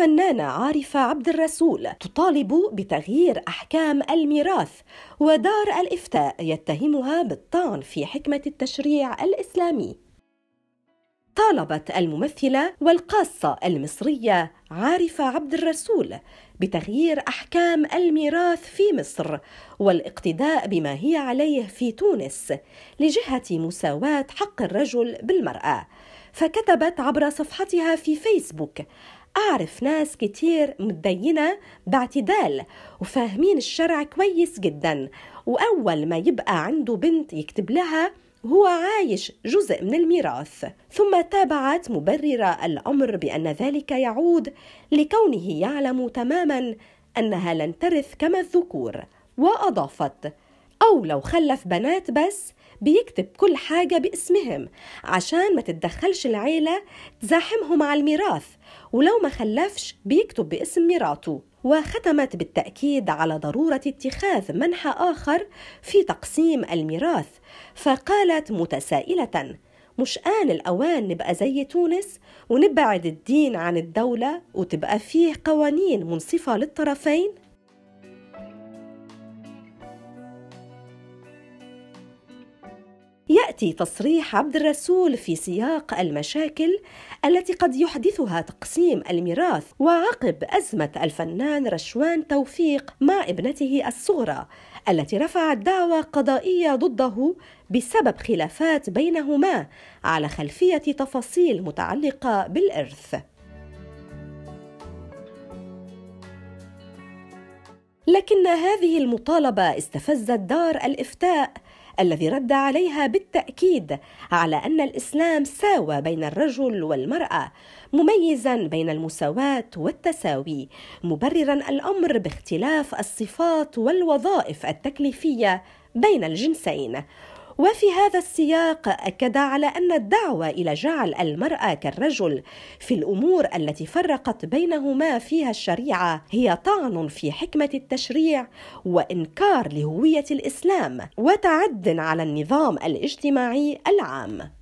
الفنانة عارفة عبد الرسول تطالب بتغيير أحكام الميراث، ودار الإفتاء يتهمها بالطعن في حكمة التشريع الإسلامي. طالبت الممثلة والقاصة المصرية عارفة عبد الرسول بتغيير أحكام الميراث في مصر والاقتداء بما هي عليه في تونس لجهة مساواة حق الرجل بالمرأة، فكتبت عبر صفحتها في فيسبوك: أعرف ناس كتير متدينة باعتدال وفاهمين الشرع كويس جدا، وأول ما يبقى عنده بنت يكتب لها هو عايش جزء من الميراث. ثم تابعت مبررة الأمر بأن ذلك يعود لكونه يعلم تماما أنها لن ترث كما الذكور، وأضافت: أو لو خلف بنات بس بيكتب كل حاجة باسمهم عشان ما تتدخلش العيلة تزاحمهم على الميراث، ولو ما خلفش بيكتب باسم ميراته. وختمت بالتأكيد على ضرورة اتخاذ منحى آخر في تقسيم الميراث، فقالت متسائلة: مش آن الأوان نبقى زي تونس ونبعد الدين عن الدولة وتبقى فيه قوانين منصفة للطرفين؟ يأتي تصريح عبد الرسول في سياق المشاكل التي قد يحدثها تقسيم الميراث، وعقب أزمة الفنان رشوان توفيق مع ابنته الصغرى التي رفعت دعوى قضائية ضده بسبب خلافات بينهما على خلفية تفاصيل متعلقة بالإرث. لكن هذه المطالبة استفزت دار الإفتاء، الذي رد عليها بالتأكيد على أن الإسلام ساوى بين الرجل والمرأة، مميزا بين المساواة والتساوي، مبررا الأمر باختلاف الصفات والوظائف التكليفية بين الجنسين. وفي هذا السياق أكد على أن الدعوة إلى جعل المرأة كالرجل في الأمور التي فرقت بينهما فيها الشريعة هي طعن في حكمة التشريع وإنكار لهوية الإسلام وتعد على النظام الاجتماعي العام.